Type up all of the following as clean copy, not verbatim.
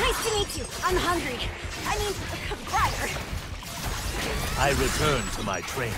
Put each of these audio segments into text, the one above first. Nice to meet you. I'm hungry. I mean, Briar. I return to my training.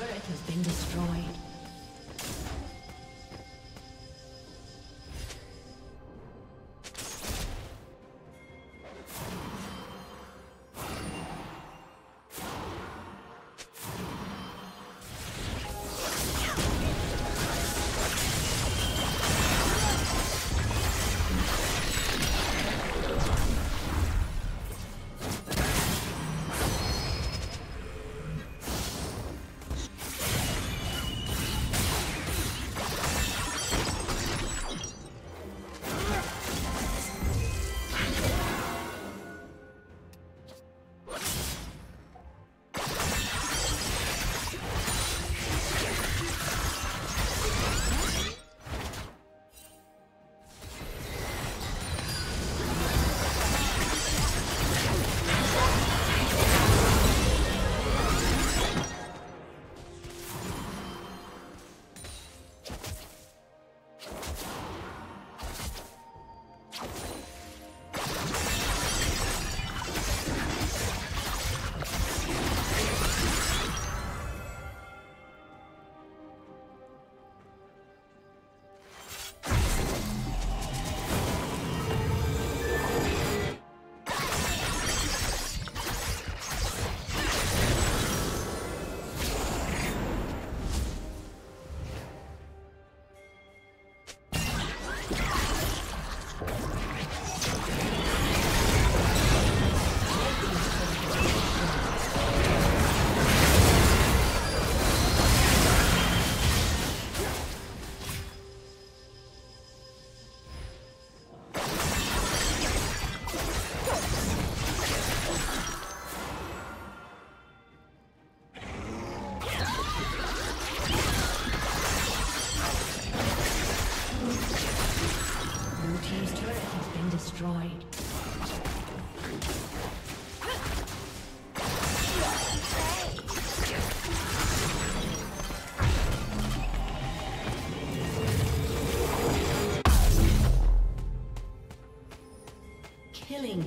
turret has been destroyed. Killing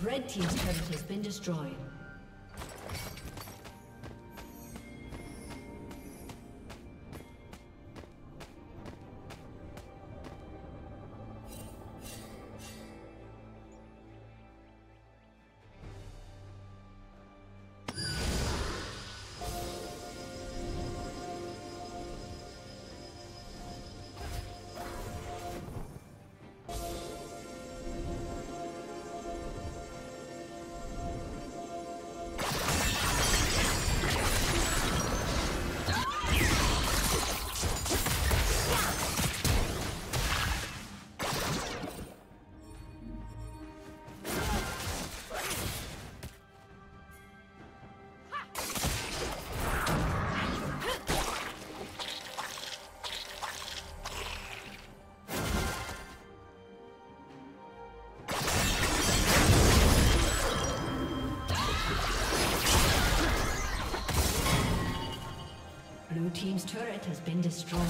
Red team's turret has been destroyed. Team's turret has been destroyed.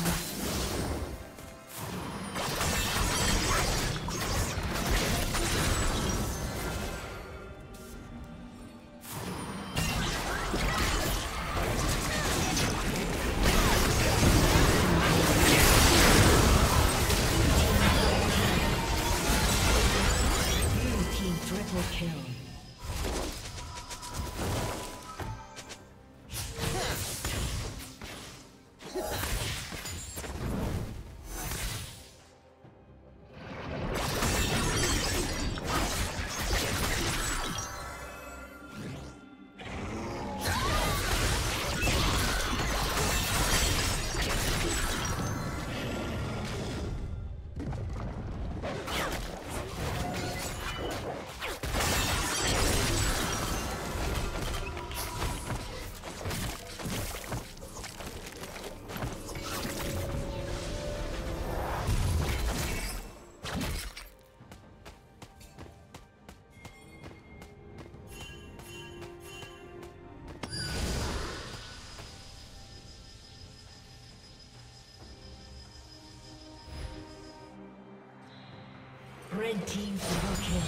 Red team double kill.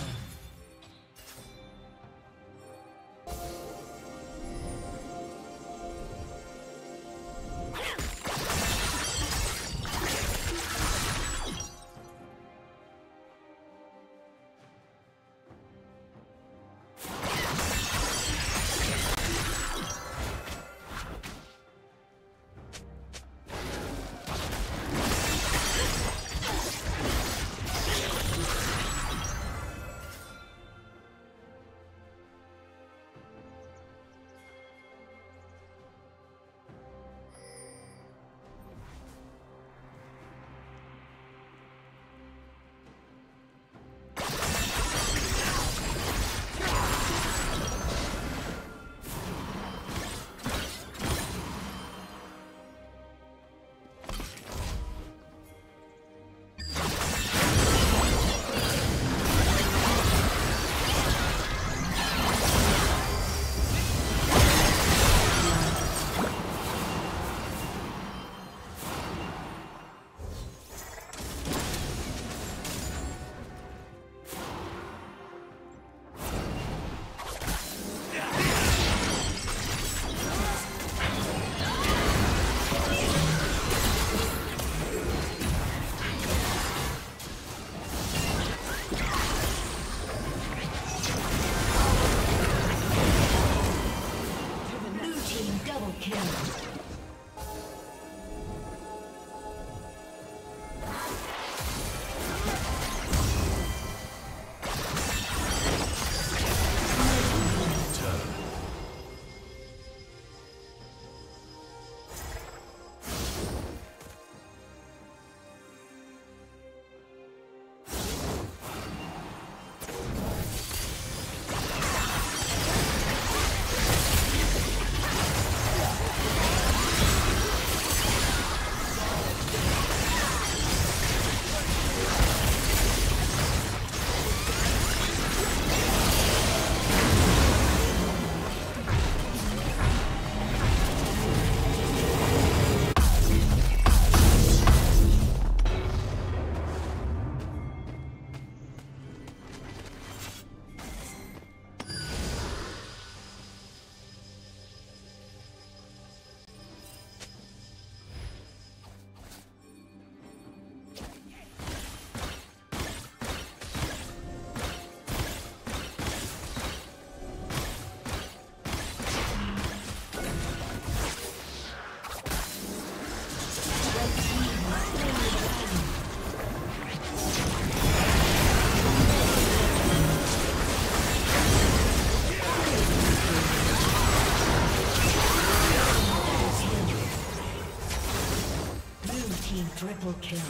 Triple kill. Red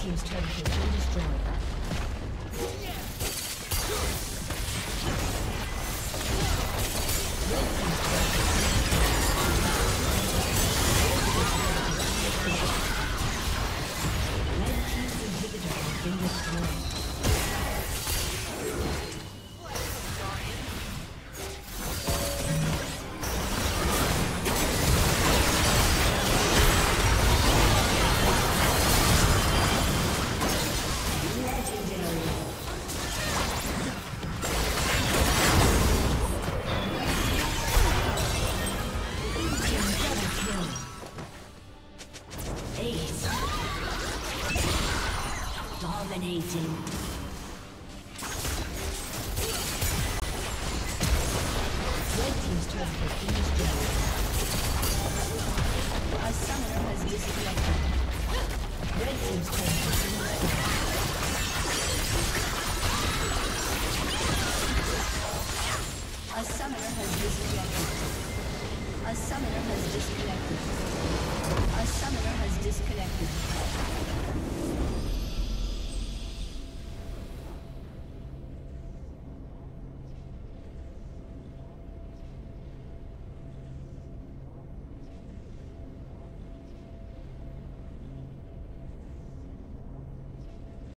team's turret has been destroyed. Red team's turret has been destroyed. A summoner has disconnected.